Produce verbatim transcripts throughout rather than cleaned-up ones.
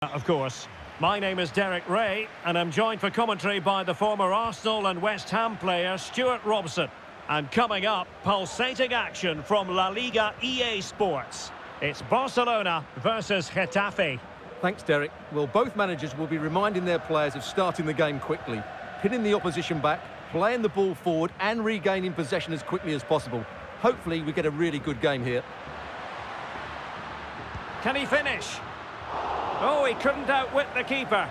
Of course. My name is Derek Ray, and I'm joined for commentary by the former Arsenal and West Ham player Stuart Robson. And coming up, pulsating action from La Liga E A Sports. It's Barcelona versus Getafe. Thanks, Derek. Well, both managers will be reminding their players of starting the game quickly, pinning the opposition back, playing the ball forward, and regaining possession as quickly as possible. Hopefully, we get a really good game here. Can he finish? Oh, he couldn't outwit the keeper.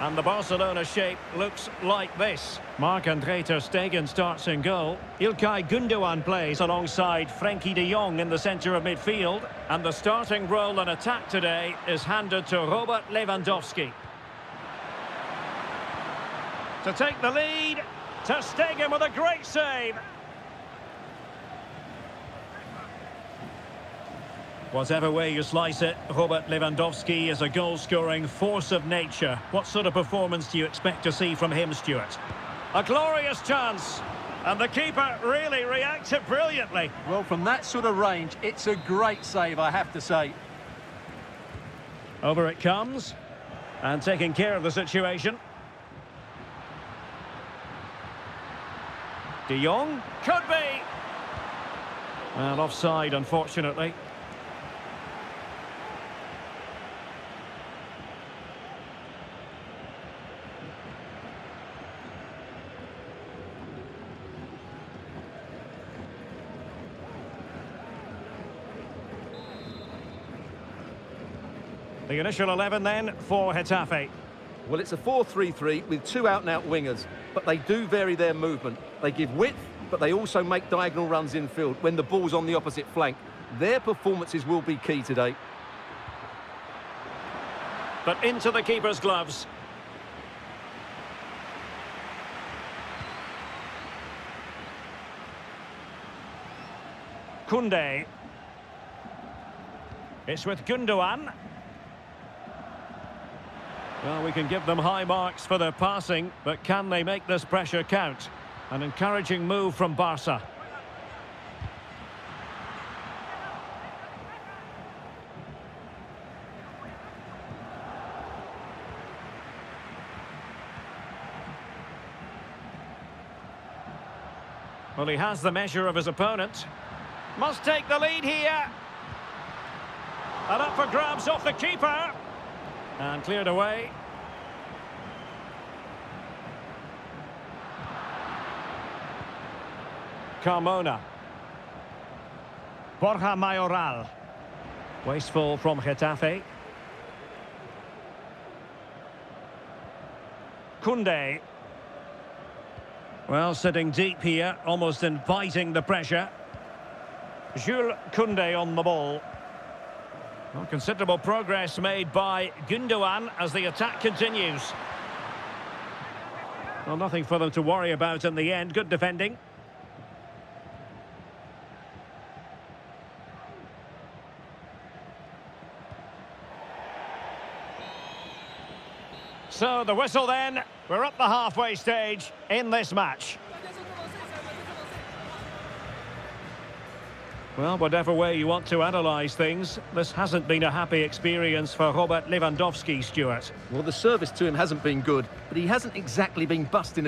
And the Barcelona shape looks like this. Marc-Andre Ter Stegen starts in goal. İlkay Gündoğan plays alongside Frenkie de Jong in the centre of midfield. And the starting role in attack today is handed to Robert Lewandowski. To take the lead, Ter Stegen with a great save. Whatever way you slice it, Robert Lewandowski is a goal-scoring force of nature. What sort of performance do you expect to see from him, Stuart? A glorious chance, and the keeper really reacted brilliantly. Well, from that sort of range, it's a great save, I have to say. Over it comes, and taking care of the situation. De Jong, could be! And offside, unfortunately. The initial eleven then for Getafe. Well, it's a four three three with two out-and-out wingers, but they do vary their movement. They give width, but they also make diagonal runs infield when the ball's on the opposite flank. Their performances will be key today. But into the keeper's gloves. Koundé. It's with Gündoğan. Well, we can give them high marks for their passing, but can they make this pressure count? An encouraging move from Barca. Well, he has the measure of his opponent. Must take the lead here. And up for grabs off the keeper. And cleared away. Carmona. Borja Mayoral. Wasteful from Getafe. Koundé. Well, sitting deep here, almost inviting the pressure. Jules Koundé on the ball. Well, considerable progress made by Gündoğan as the attack continues. Well, nothing for them to worry about in the end. Good defending. So the whistle then. We're up the halfway stage in this match. Well, whatever way you want to analyse things, this hasn't been a happy experience for Robert Lewandowski, Stuart. Well, the service to him hasn't been good, but he hasn't exactly been busting